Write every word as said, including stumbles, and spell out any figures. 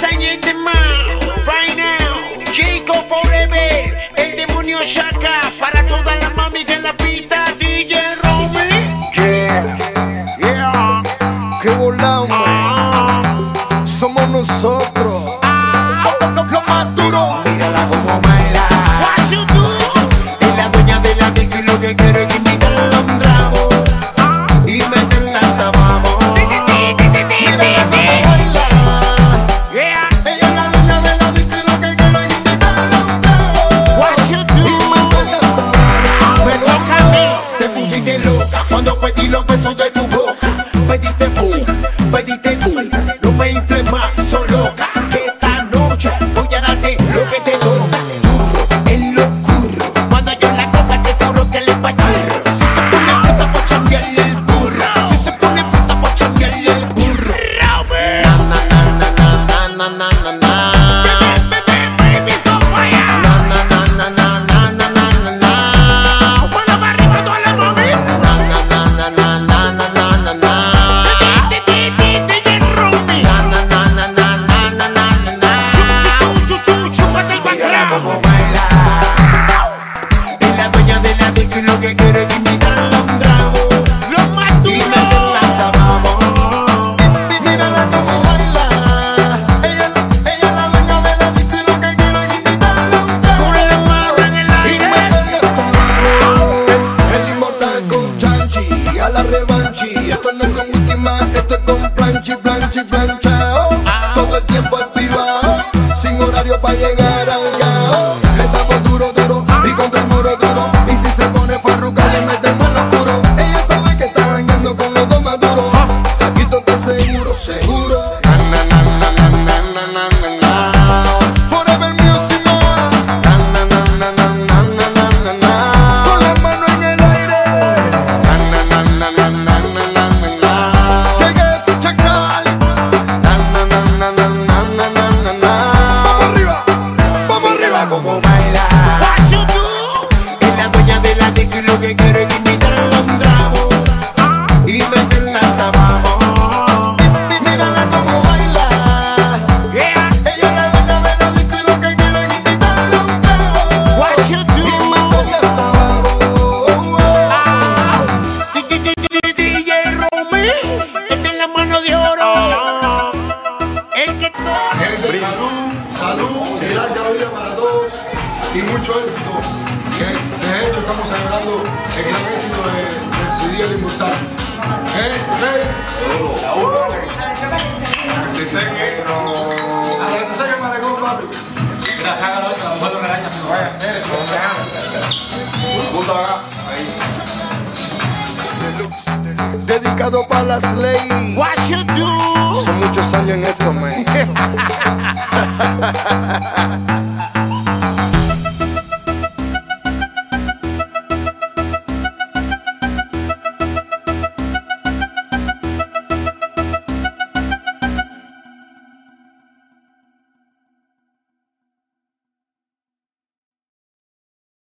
están en the mouth right now. Jacob Forever, el demonio Chaka, para toda la mami que la pita D J Romy. Yeah, yeah, que volamos, ah, somos nosotros, ah, lo más duro. Mírala como baila, what you do? Es la dueña de la disco y lo que quiero es invitarla a un trago, ah, y meterla hasta abajo. Mírala como baila. Esto no es con víctimas, esto es con Blanchi, Blanchi, Blanchao. Ah. Todo el tiempo activado, sin horario para llegar al gao. Le damos duro, duro, ah, y contra el muro duro. Y si se pone farruca, le metemos al oscuro. Ella sabe que está bañando con los dos más duros. Ah. Aquí todo está seguro, seguro. Na, na, na, na, na, na, na, na, na. Forever Music, no. Na, na, na, na, na, na, na, na, na. Con las manos en el aire. Na, na, na, na, na, na. Como baila, what you do? Es la dueña de la disco y lo que quiero es invitarla a un trago, ah, y meterla hasta abajo. Mírala como baila, yeah. Ella es la dueña de la disco y lo que quiero es invitarla a un trago, what you do? Y meterla hasta abajo, ah. D J Romy, esta es la mano de oro, ah. El que todo. Salud, larga vida para todos y mucho éxito. Que de hecho estamos celebrando el gran éxito de, del C D El Inmortal. ¿Eh? ¿Eh? Dedicado para las ladies. What you do? Son muchos años en esto, man.